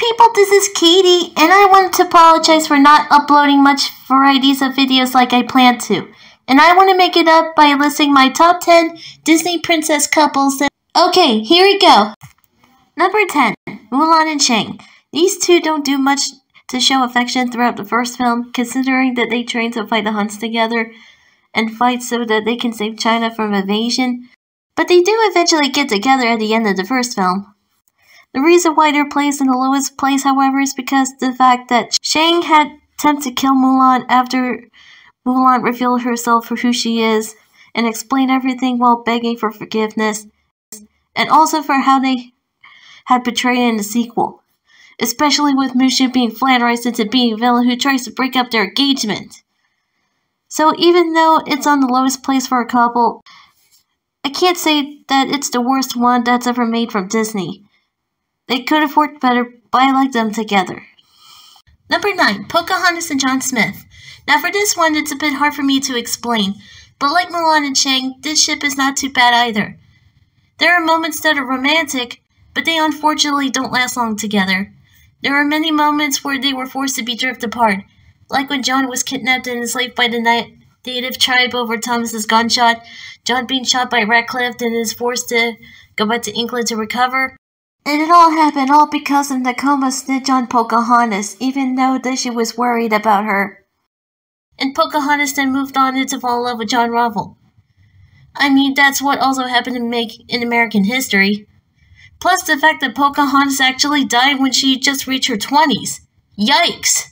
people, this is Katie, and I want to apologize for not uploading much varieties of videos like I planned to. And I want to make it up by listing my top 10 Disney princess couples that... Okay, here we go. Number 10, Mulan and Shang. These two don't do much to show affection throughout the first film, considering that they train to fight the Hunts together and fight so that they can save China from invasion. But they do eventually get together at the end of the first film. The reason why they're placed in the lowest place, however, is because the fact that Shang had attempted to kill Mulan after Mulan revealed herself for who she is and explained everything while begging for forgiveness, and also for how they had betrayed in the sequel, especially with Mushu being flatterized into being a villain who tries to break up their engagement. So even though it's on the lowest place for a couple, I can't say that it's the worst one that's ever made from Disney. They could have worked better, but I like them together. Number 9, Pocahontas and John Smith. Now for this one, it's a bit hard for me to explain, but like Mulan and Shang, this ship is not too bad either. There are moments that are romantic, but they unfortunately don't last long together. There are many moments where they were forced to be drift apart, like when John was kidnapped and enslaved by the native tribe over Thomas's gunshot, John being shot by Ratcliffe and is forced to go back to England to recover. And it all happened all because of Nakoma's snitch on Pocahontas, even though that she was worried about her. And Pocahontas then moved on to fall in love with John Rolfe. I mean, that's what also happened in American history. Plus the fact that Pocahontas actually died when she just reached her 20s. Yikes!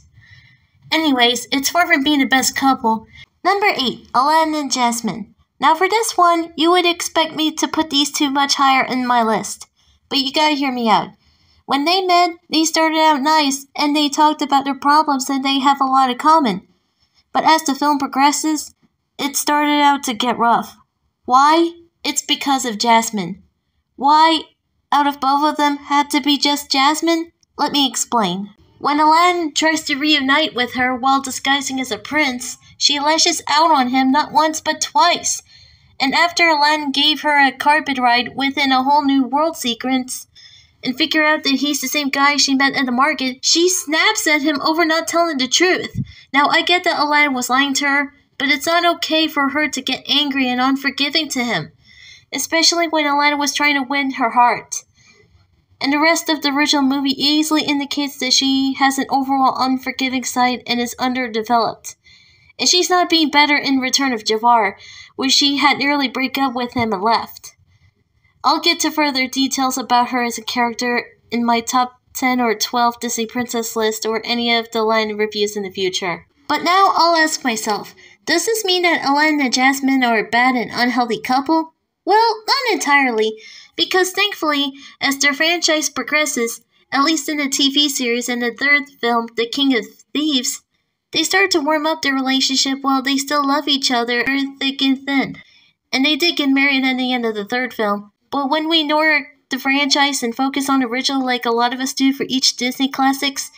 Anyways, it's far from being the best couple. Number 8, Aladdin and Jasmine. Now for this one, you would expect me to put these two much higher in my list. But you gotta hear me out. When they met, they started out nice, and they talked about their problems and they have a lot in common. But as the film progresses, it started out to get rough. Why? It's because of Jasmine. Why, out of both of them, had to be just Jasmine? Let me explain. When Aladdin tries to reunite with her while disguising as a prince, she lashes out on him not once but twice. And after Aladdin gave her a carpet ride within a whole new world sequence and figure out that he's the same guy she met at the market, she snaps at him over not telling the truth. Now, I get that Aladdin was lying to her, but it's not okay for her to get angry and unforgiving to him, especially when Aladdin was trying to win her heart. And the rest of the original movie easily indicates that she has an overall unforgiving side and is underdeveloped. And she's not being better in Return of Jafar, where she had nearly break up with him and left. I'll get to further details about her as a character in my top 10 or 12 Disney princess list or any of the line reviews in the future. But now I'll ask myself, does this mean that Aladdin and Jasmine are a bad and unhealthy couple? Well, not entirely, because thankfully, as their franchise progresses, at least in the TV series and the third film, The King of Thieves, they start to warm up their relationship while they still love each other thick and thin. And they did get married at the end of the third film. But when we ignore the franchise and focus on the original like a lot of us do for each Disney classics,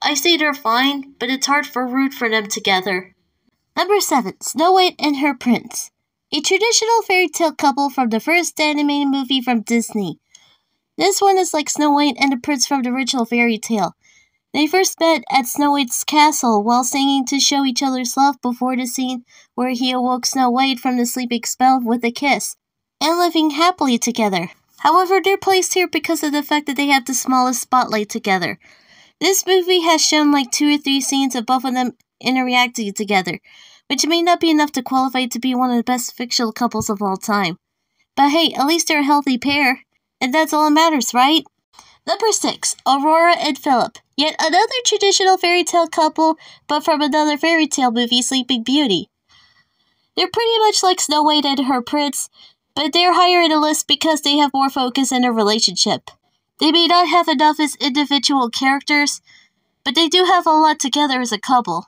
I say they're fine, but it's hard for root for them together. Number 7, Snow White and her Prince. A traditional fairy tale couple from the first animated movie from Disney. This one is like Snow White and the Prince from the original fairy tale. They first met at Snow White's castle while singing to show each other's love before the scene where he awoke Snow White from the sleeping spell with a kiss, and living happily together. However, they're placed here because of the fact that they have the smallest spotlight together. This movie has shown like 2 or 3 scenes of both of them interacting together, which may not be enough to qualify to be one of the best fictional couples of all time. But hey, at least they're a healthy pair, and that's all that matters, right? Number 6, Aurora and Phillip. Yet another traditional fairy tale couple, but from another fairy tale movie, Sleeping Beauty. They're pretty much like Snow White and her prince, but they're higher in the list because they have more focus in their relationship. They may not have enough as individual characters, but they do have a lot together as a couple.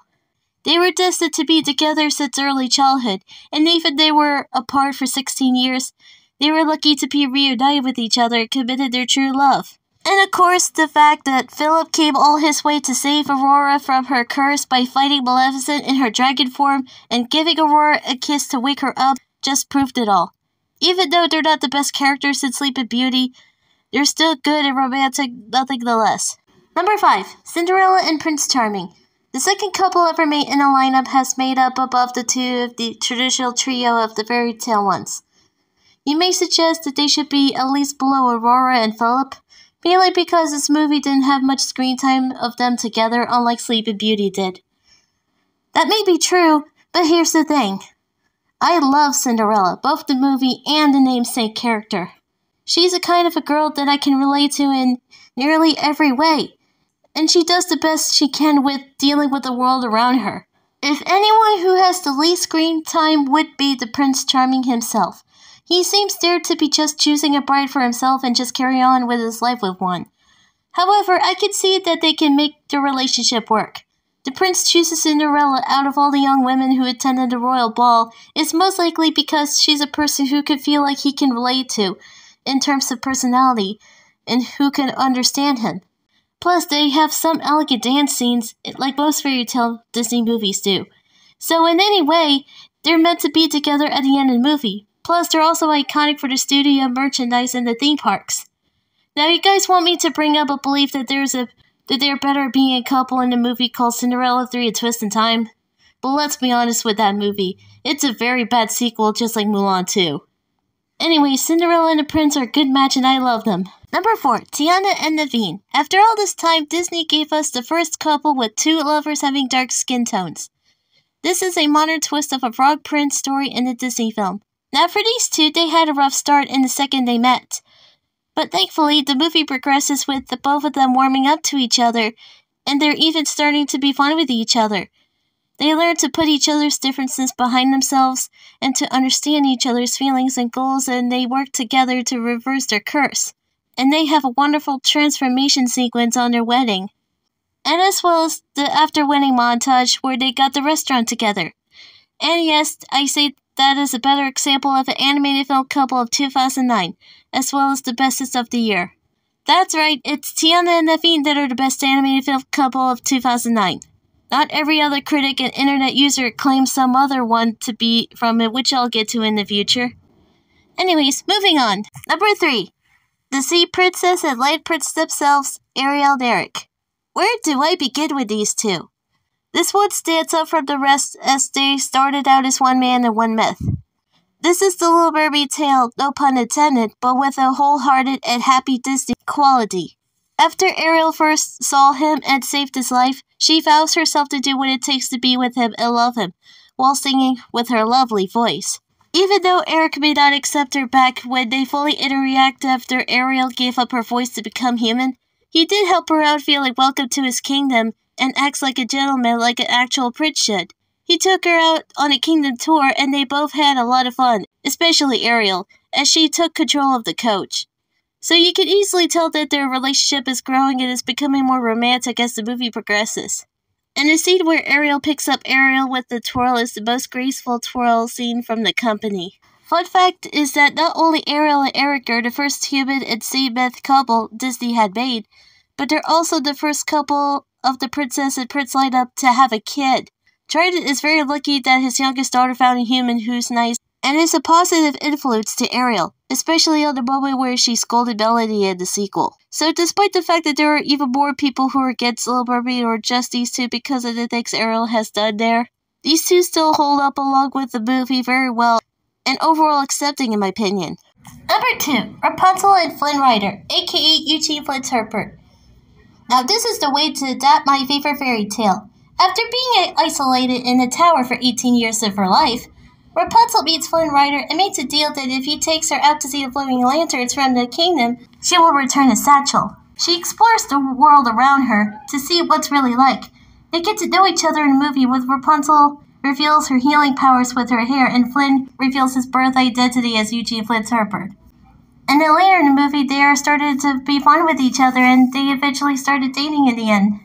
They were destined to be together since early childhood, and even they were apart for 16 years, they were lucky to be reunited with each other and committed their true love. And of course, the fact that Philip came all his way to save Aurora from her curse by fighting Maleficent in her dragon form and giving Aurora a kiss to wake her up just proved it all. Even though they're not the best characters in Sleeping Beauty, they're still good and romantic, nothing less. Number 5. Cinderella and Prince Charming. The second couple ever made in a lineup has made up above the two of the traditional trio of the fairy tale ones. You may suggest that they should be at least below Aurora and Phillip, mainly because this movie didn't have much screen time of them together, unlike Sleeping Beauty did. That may be true, but here's the thing. I love Cinderella, both the movie and the namesake character. She's the kind of a girl that I can relate to in nearly every way, and she does the best she can with dealing with the world around her. If anyone who has the least screen time would be the Prince Charming himself. He seems there to be just choosing a bride for himself and just carry on with his life with one. However, I could see that they can make their relationship work. The prince chooses Cinderella out of all the young women who attended the royal ball is most likely because she's a person who could feel like he can relate to, in terms of personality, and who can understand him. Plus, they have some elegant dance scenes, like most fairy tale Disney movies do. So in any way, they're meant to be together at the end of the movie. Plus, they're also iconic for the studio merchandise and the theme parks. Now, you guys want me to bring up a belief that there better be a couple in a movie called Cinderella 3 A Twist in Time? But let's be honest with that movie. It's a very bad sequel, just like Mulan 2. Anyway, Cinderella and the Prince are a good match and I love them. Number 4. Tiana and Naveen. After all this time, Disney gave us the first couple with two lovers having dark skin tones. This is a modern twist of a Frog Prince story in the Disney film. Now for these two, they had a rough start in the second they met. But thankfully, the movie progresses with the both of them warming up to each other, and they're even starting to be fun with each other. They learn to put each other's differences behind themselves and to understand each other's feelings and goals, and they work together to reverse their curse. And they have a wonderful transformation sequence on their wedding. And as well as the after-wedding montage where they got the restaurant together. And yes, I say that is a better example of an animated film couple of 2009, as well as the bestest of the year. That's right, it's Tiana and Naveen that are the best animated film couple of 2009. Not every other critic and internet user claims some other one to be from it, which I'll get to in the future. Anyways, moving on. Number 3. The Sea Princess and Light Prince themselves, Ariel and Eric. Where do I begin with these two? This one stands out from the rest as they started out as one man and one myth. This is the Little Mermaid tale, no pun intended, but with a wholehearted and happy Disney quality. After Ariel first saw him and saved his life, she vows herself to do what it takes to be with him and love him, while singing with her lovely voice. Even though Eric may not accept her back when they fully interact after Ariel gave up her voice to become human, he did help her out feeling welcome to his kingdom, and acts like a gentleman like an actual prince should. He took her out on a kingdom tour and they both had a lot of fun, especially Ariel, as she took control of the coach. So you can easily tell that their relationship is growing and is becoming more romantic as the movie progresses. And the scene where Ariel picks up Ariel with the twirl is the most graceful twirl scene from the company. Fun fact is that not only Ariel and Eric are the first human and sea myth couple Disney had made, but they're also the first couple of the princess and prince lineup to have a kid. Triton is very lucky that his youngest daughter found a human who's nice and is a positive influence to Ariel, especially on the moment where she scolded Melody in the sequel. So despite the fact that there are even more people who are against Little Mermaid or just these two because of the things Ariel has done there, these two still hold up along with the movie very well and overall accepting in my opinion. Number 2. Rapunzel and Flynn Rider, aka Eugene Fitzherbert. Now this is the way to adapt my favorite fairy tale. After being isolated in a tower for 18 years of her life, Rapunzel meets Flynn Rider and makes a deal that if he takes her out to see the flaming lanterns from the kingdom, she will return a satchel. She explores the world around her to see what's really like. They get to know each other in a movie with Rapunzel reveals her healing powers with her hair and Flynn reveals his birth identity as Eugene Fitzherbert. And then later in the movie, they are started to be fun with each other and they eventually started dating in the end.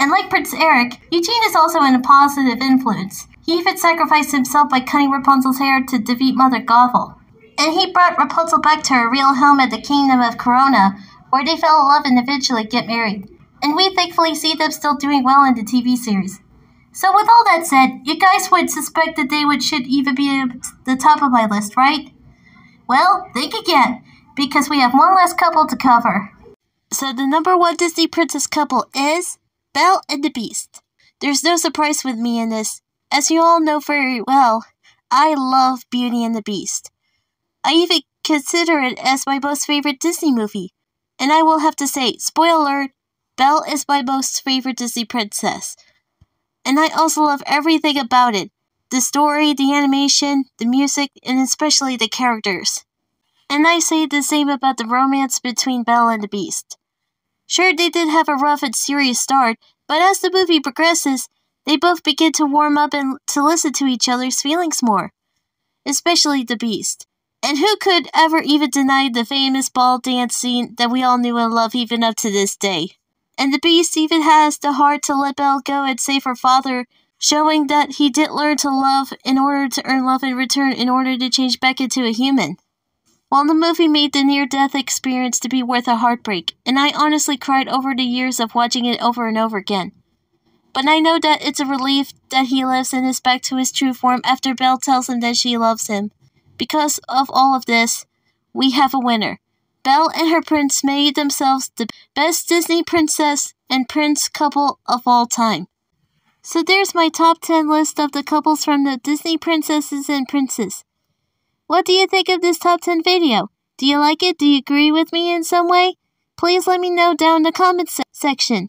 And like Prince Eric, Eugene is also a positive influence. He even sacrificed himself by cutting Rapunzel's hair to defeat Mother Gothel. And he brought Rapunzel back to her real home at the Kingdom of Corona, where they fell in love and eventually get married. And we thankfully see them still doing well in the TV series. So with all that said, you guys would suspect that they should even be at the top of my list, right? Well, think again. Because we have one last couple to cover. So the number one Disney princess couple is Belle and the Beast. There's no surprise with me in this. As you all know very well, I love Beauty and the Beast. I even consider it as my most favorite Disney movie. And I will have to say, spoiler alert, Belle is my most favorite Disney princess. And I also love everything about it. The story, the animation, the music, and especially the characters. And I say the same about the romance between Belle and the Beast. Sure, they did have a rough and serious start, but as the movie progresses, they both begin to warm up and to listen to each other's feelings more. Especially the Beast. And who could ever even deny the famous ball dance scene that we all knew and love even up to this day. And the Beast even has the heart to let Belle go and save her father, showing that he did learn to love in order to earn love in return in order to change back into a human. While the movie made the near-death experience to be worth a heartbreak, and I honestly cried over the years of watching it over and over again. But I know that it's a relief that he lives and is back to his true form after Belle tells him that she loves him. Because of all of this, we have a winner. Belle and her prince made themselves the best Disney princess and prince couple of all time. So there's my top 10 list of the couples from the Disney princesses and princes. What do you think of this top 10 video? Do you like it? Do you agree with me in some way? Please let me know down in the comments section.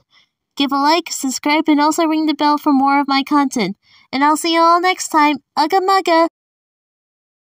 Give a like, subscribe, and also ring the bell for more of my content. And I'll see you all next time. Ugga mugga!